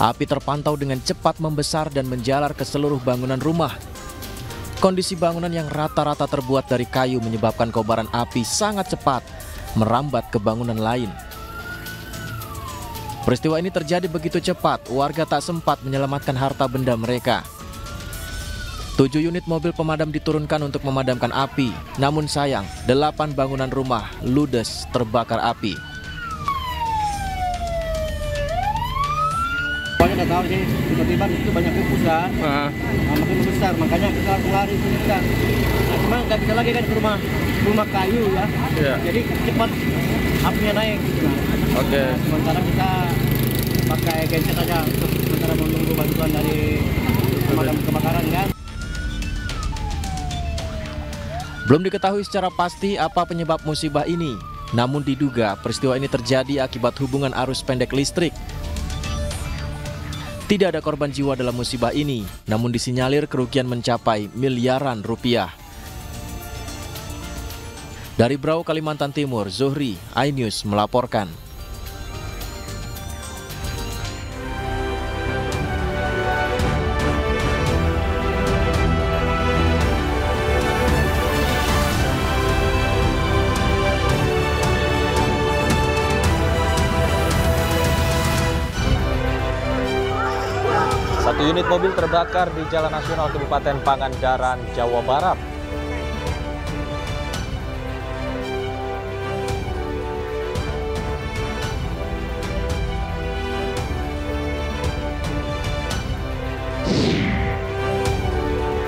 Api terpantau dengan cepat membesar dan menjalar ke seluruh bangunan rumah. Kondisi bangunan yang rata-rata terbuat dari kayu menyebabkan kobaran api sangat cepat merambat ke bangunan lain. Peristiwa ini terjadi begitu cepat, warga tak sempat menyelamatkan harta benda mereka. 7 unit mobil pemadam diturunkan untuk memadamkan api, namun sayang 8 bangunan rumah ludes terbakar api. Banyak tahu sih, tiba-tiba itu banyak kuburan, makin besar, makanya kita lari ke hutan. Cuma nggak bisa lagi kan ke rumah kayu ya, jadi cepat apinya naik. Oke. Sementara kita pakai genset aja untuk sementara menunggu bantuan dari pemadam kebakaran kan. Belum diketahui secara pasti apa penyebab musibah ini, namun diduga peristiwa ini terjadi akibat hubungan arus pendek listrik. Tidak ada korban jiwa dalam musibah ini, namun disinyalir kerugian mencapai miliaran rupiah. Dari Brau, Kalimantan Timur, Zohri, iNews melaporkan. Unit mobil terbakar di Jalan Nasional Kabupaten Pangandaran, Jawa Barat.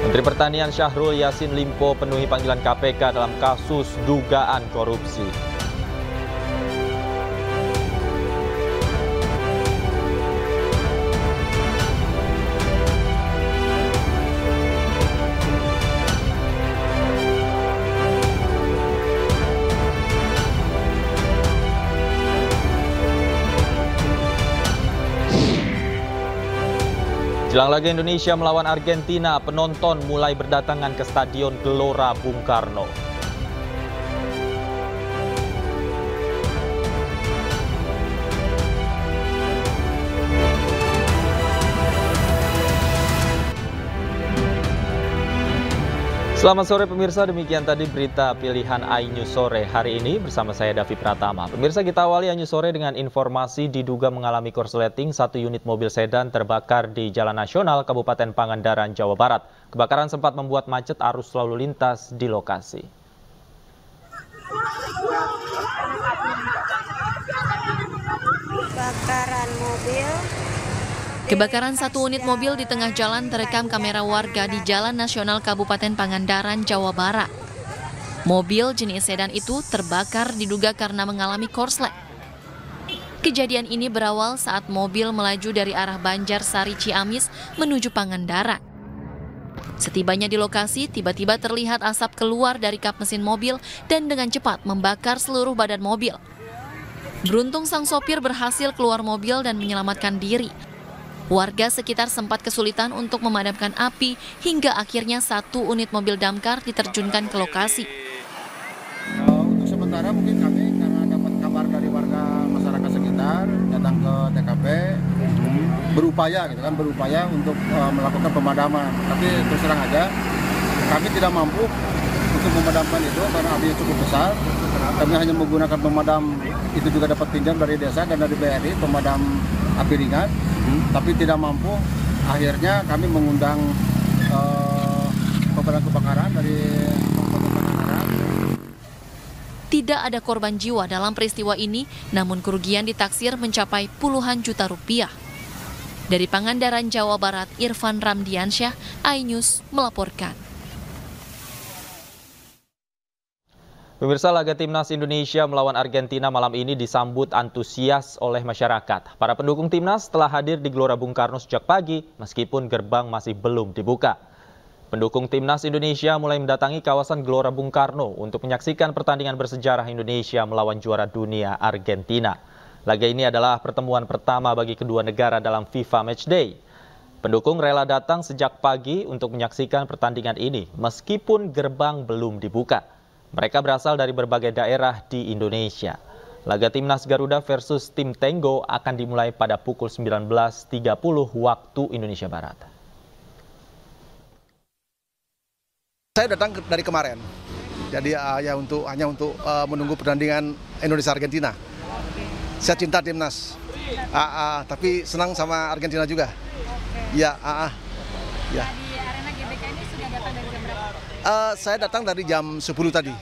Menteri Pertanian Syahrul Yasin Limpo penuhi panggilan KPK dalam kasus dugaan korupsi. Jelang laga Indonesia melawan Argentina, penonton mulai berdatangan ke Stadion Gelora Bung Karno. Selamat sore pemirsa, demikian tadi berita pilihan iNews sore hari ini bersama saya Davi Pratama. Pemirsa, kita awali iNews sore dengan informasi diduga mengalami korsleting 1 unit mobil sedan terbakar di Jalan Nasional Kabupaten Pangandaran, Jawa Barat. Kebakaran sempat membuat macet arus lalu lintas di lokasi. Kebakaran 1 unit mobil di tengah jalan terekam kamera warga di Jalan Nasional Kabupaten Pangandaran, Jawa Barat. Mobil jenis sedan itu terbakar diduga karena mengalami korslet. Kejadian ini berawal saat mobil melaju dari arah Banjarsari Ciamis menuju Pangandaran. Setibanya di lokasi, tiba-tiba terlihat asap keluar dari kap mesin mobil dan dengan cepat membakar seluruh badan mobil. Beruntung sang sopir berhasil keluar mobil dan menyelamatkan diri. Warga sekitar sempat kesulitan untuk memadamkan api hingga akhirnya 1 unit mobil damkar diterjunkan ke lokasi. Untuk sementara mungkin kami karena dapat kabar dari warga masyarakat sekitar datang ke TKP berupaya untuk melakukan pemadaman. Tapi terus terang aja kami tidak mampu untuk memadamkan itu karena apinya cukup besar. Kami hanya menggunakan pemadam itu juga dapat pinjam dari desa dan dari BRI pemadam api ringan. Tapi tidak mampu, akhirnya kami mengundang pemadam kebakaran dari pemadam kebakaran. Tidak ada korban jiwa dalam peristiwa ini, namun kerugian ditaksir mencapai puluhan juta rupiah. Dari Pangandaran, Jawa Barat, Irfan Ramdiansyah, iNews melaporkan. Pemirsa, laga Timnas Indonesia melawan Argentina malam ini disambut antusias oleh masyarakat. Para pendukung Timnas telah hadir di Gelora Bung Karno sejak pagi, meskipun gerbang masih belum dibuka. Pendukung Timnas Indonesia mulai mendatangi kawasan Gelora Bung Karno untuk menyaksikan pertandingan bersejarah Indonesia melawan juara dunia Argentina. Laga ini adalah pertemuan pertama bagi kedua negara dalam FIFA Match Day. Pendukung rela datang sejak pagi untuk menyaksikan pertandingan ini, meskipun gerbang belum dibuka. Mereka berasal dari berbagai daerah di Indonesia. Laga Timnas Garuda versus Tim Tenggo akan dimulai pada pukul 19.30 waktu Indonesia Barat. Saya datang dari kemarin, jadi hanya untuk menunggu pertandingan Indonesia Argentina. Saya cinta Timnas, tapi senang sama Argentina juga. Ya, ya. Di arena KPK ini sudah datang dari jam berapa? Saya datang dari jam 10 tadi,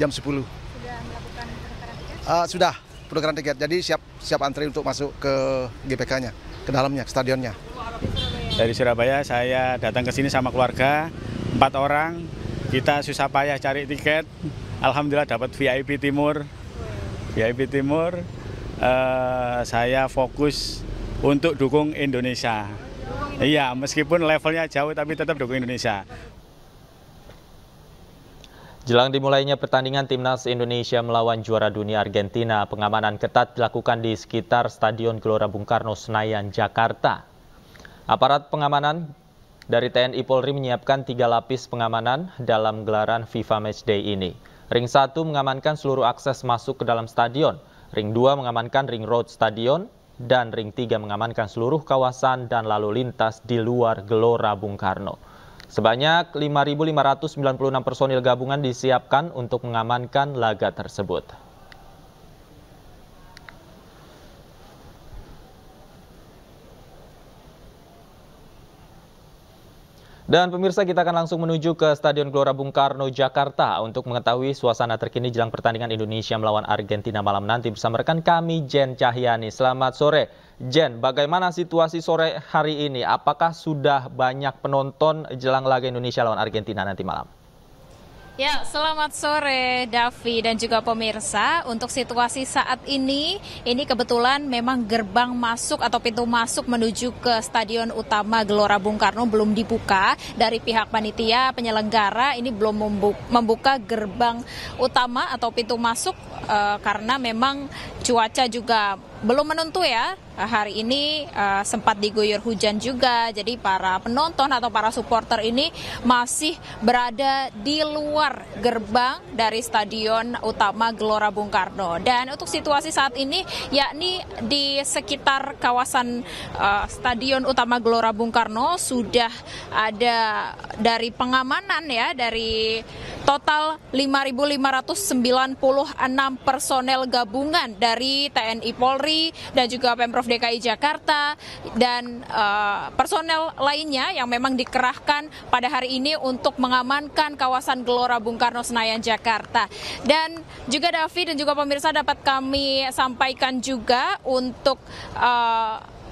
jam 10. Sudah melakukan penukaran tiket? Sudah penukaran tiket, jadi siap antri untuk masuk ke GPK-nya, ke dalamnya, ke stadionnya. Dari Surabaya saya datang ke sini sama keluarga. 4 orang, kita susah payah cari tiket, alhamdulillah dapat VIP Timur. VIP Timur, saya fokus untuk dukung Indonesia. Iya, meskipun levelnya jauh tapi tetap dukung Indonesia. Jelang dimulainya pertandingan Timnas Indonesia melawan juara dunia Argentina, pengamanan ketat dilakukan di sekitar Stadion Gelora Bung Karno, Senayan, Jakarta. Aparat pengamanan dari TNI Polri menyiapkan 3 lapis pengamanan dalam gelaran FIFA Match Day ini. Ring 1 mengamankan seluruh akses masuk ke dalam stadion. Ring 2 mengamankan ring road stadion. Dan ring 3 mengamankan seluruh kawasan dan lalu lintas di luar Gelora Bung Karno. Sebanyak 5.596 personil gabungan disiapkan untuk mengamankan laga tersebut. Dan pemirsa, kita akan langsung menuju ke Stadion Gelora Bung Karno, Jakarta untuk mengetahui suasana terkini jelang pertandingan Indonesia melawan Argentina malam nanti bersama rekan kami Jen Cahyani. Selamat sore Jen, bagaimana situasi sore hari ini? Apakah sudah banyak penonton jelang laga Indonesia lawan Argentina nanti malam? Ya, selamat sore Davi dan juga pemirsa. Untuk situasi saat ini kebetulan memang gerbang masuk atau pintu masuk menuju ke Stadion Utama Gelora Bung Karno belum dibuka. Dari pihak panitia penyelenggara ini belum membuka gerbang utama atau pintu masuk karena memang cuaca juga belum menentu ya, hari ini sempat diguyur hujan juga, jadi para penonton atau para supporter ini masih berada di luar gerbang dari Stadion Utama Gelora Bung Karno. Dan untuk situasi saat ini, yakni di sekitar kawasan Stadion Utama Gelora Bung Karno sudah ada dari pengamanan ya, dari total 5.596 personel gabungan dari TNI Polri dan juga Pemprov DKI Jakarta dan personel lainnya yang memang dikerahkan pada hari ini untuk mengamankan kawasan Gelora Bung Karno Senayan Jakarta. Dan juga Davi dan juga pemirsa, dapat kami sampaikan juga untuk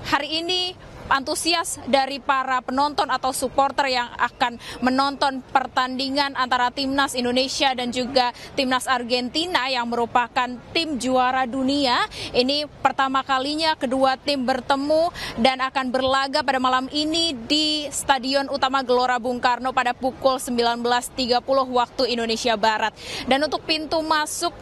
hari ini antusias dari para penonton atau supporter yang akan menonton pertandingan antara Timnas Indonesia dan juga Timnas Argentina yang merupakan tim juara dunia. Ini pertama kalinya kedua tim bertemu dan akan berlaga pada malam ini di Stadion Utama Gelora Bung Karno pada pukul 19.30 waktu Indonesia Barat. Dan untuk pintu masuk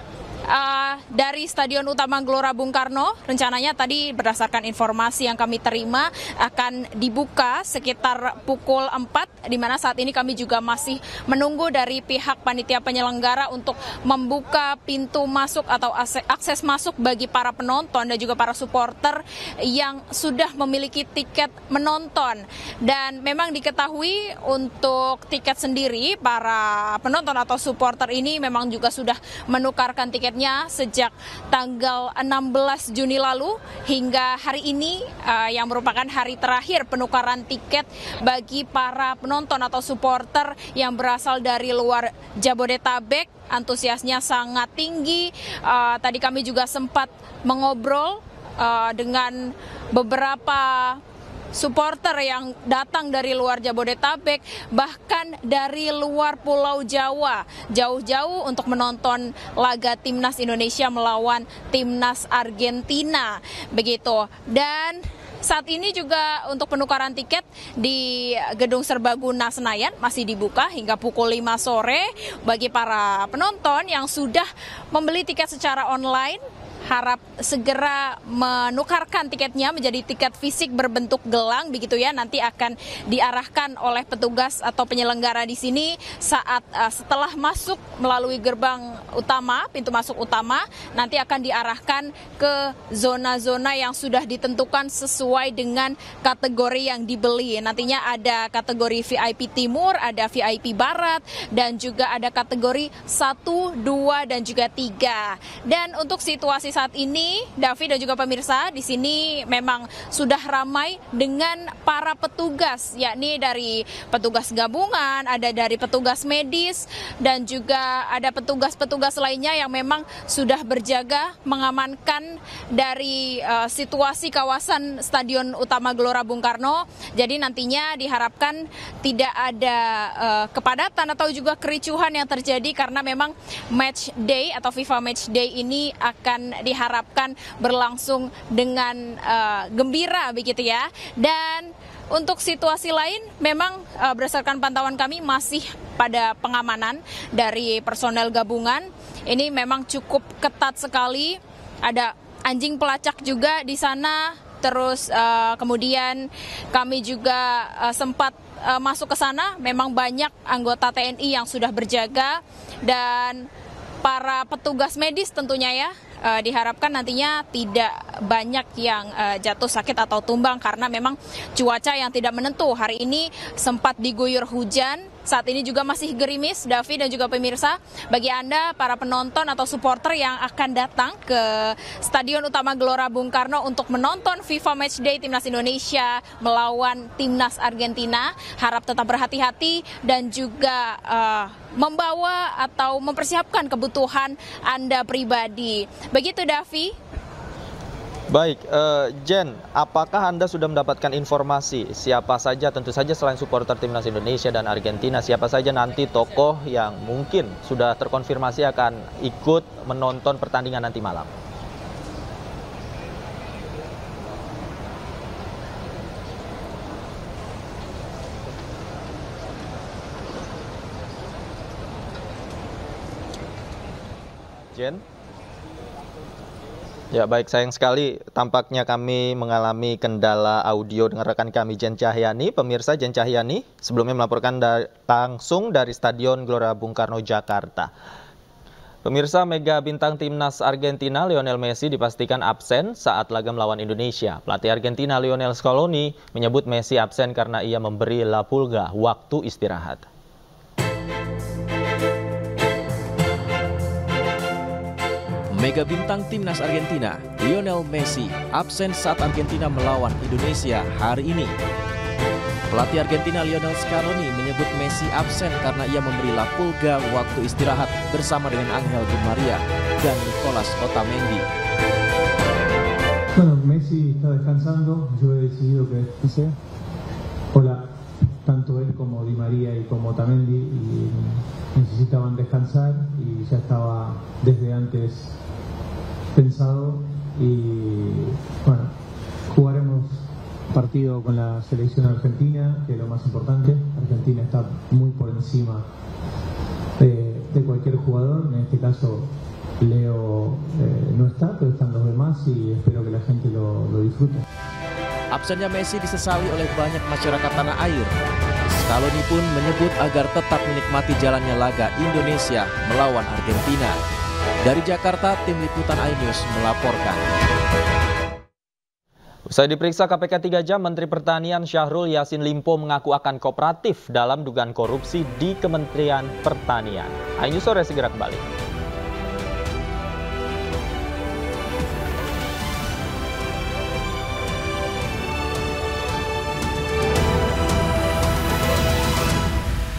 dari Stadion Utama Gelora Bung Karno, rencananya tadi berdasarkan informasi yang kami terima akan dibuka sekitar pukul 4, di mana saat ini kami juga masih menunggu dari pihak panitia penyelenggara untuk membuka pintu masuk atau akses masuk bagi para penonton dan juga para supporter yang sudah memiliki tiket menonton. Dan memang diketahui untuk tiket sendiri, para penonton atau supporter ini memang juga sudah menukarkan tiketnya sejak tanggal 16 Juni lalu hingga hari ini yang merupakan hari terakhir penukaran tiket bagi para penonton atau supporter yang berasal dari luar Jabodetabek. Antusiasnya sangat tinggi. Tadi kami juga sempat mengobrol dengan beberapa supporter yang datang dari luar Jabodetabek, bahkan dari luar Pulau Jawa, jauh-jauh untuk menonton laga Timnas Indonesia melawan Timnas Argentina, begitu. Dan saat ini juga untuk penukaran tiket di Gedung Serbaguna Senayan masih dibuka hingga pukul 5 sore bagi para penonton yang sudah membeli tiket secara online. harap segera menukarkan tiketnya menjadi tiket fisik berbentuk gelang begitu ya, nanti akan diarahkan oleh petugas atau penyelenggara di sini saat setelah masuk melalui gerbang utama, pintu masuk utama, nanti akan diarahkan ke zona-zona yang sudah ditentukan sesuai dengan kategori yang dibeli. Nantinya ada kategori VIP Timur, ada VIP Barat, dan juga ada kategori 1, 2, dan juga 3. Dan untuk situasi saat ini, Davi dan juga pemirsa, di sini memang sudah ramai dengan para petugas, yakni dari petugas gabungan, ada dari petugas medis, dan juga ada petugas-petugas lainnya yang memang sudah berjaga mengamankan dari situasi kawasan Stadion Utama Gelora Bung Karno. Jadi nantinya diharapkan tidak ada kepadatan atau juga kericuhan yang terjadi karena memang Match Day atau FIFA Match Day ini akan diharapkan berlangsung dengan gembira begitu ya. Dan untuk situasi lain memang berdasarkan pantauan kami masih pada pengamanan dari personel gabungan. Ini memang cukup ketat sekali, ada anjing pelacak juga di sana, terus kemudian kami juga sempat masuk ke sana, memang banyak anggota TNI yang sudah berjaga dan para petugas medis tentunya ya. Diharapkan nantinya tidak banyak yang jatuh sakit atau tumbang karena memang cuaca yang tidak menentu. Hari ini sempat diguyur hujan, saat ini juga masih gerimis, Davi dan juga pemirsa. Bagi Anda, para penonton atau supporter yang akan datang ke Stadion Utama Gelora Bung Karno untuk menonton FIFA Match Day Timnas Indonesia melawan Timnas Argentina, harap tetap berhati-hati dan juga membawa atau mempersiapkan kebutuhan Anda pribadi. Begitu Davi. Baik, Jen, apakah Anda sudah mendapatkan informasi siapa saja, tentu saja selain supporter Timnas Indonesia dan Argentina, siapa saja nanti tokoh yang mungkin sudah terkonfirmasi akan ikut menonton pertandingan nanti malam? Jen? Ya baik, sayang sekali tampaknya kami mengalami kendala audio dengan rekan kami Jen Cahyani. Pemirsa, Jen Cahyani sebelumnya melaporkan langsung dari Stadion Gelora Bung Karno, Jakarta. Pemirsa, mega bintang Timnas Argentina Lionel Messi dipastikan absen saat laga melawan Indonesia. Pelatih Argentina Lionel Scaloni menyebut Messi absen karena ia memberi La Pulga waktu istirahat. Mega bintang Timnas Argentina, Lionel Messi, absen saat Argentina melawan Indonesia hari ini. Pelatih Argentina Lionel Scaloni menyebut Messi absen karena ia memberi La Pulga waktu istirahat bersama dengan Angel Di Maria dan Nicolas Otamendi. Bueno, Messi está descansando, yo he decidido que descanse. Hola, tanto él como Di Maria y como Otamendi necesitaban descansar y ya estaba desde antes pensado y bueno, jugaremos partido con la selección argentina, que es lo más importante. Argentina está muy por encima de cualquier jugador, en este caso Leo no está, pero están los demás y espero que la gente lo disfrute. Absennya Messi disesali oleh banyak masyarakat tanah air. Scaloni pun menyebut agar tetap menikmati jalannya laga Indonesia melawan Argentina. Dari Jakarta, tim liputan iNews melaporkan. Usai diperiksa KPK 3 jam, Menteri Pertanian Syahrul Yasin Limpo mengaku akan kooperatif dalam dugaan korupsi di Kementerian Pertanian. iNews Sore segera kembali.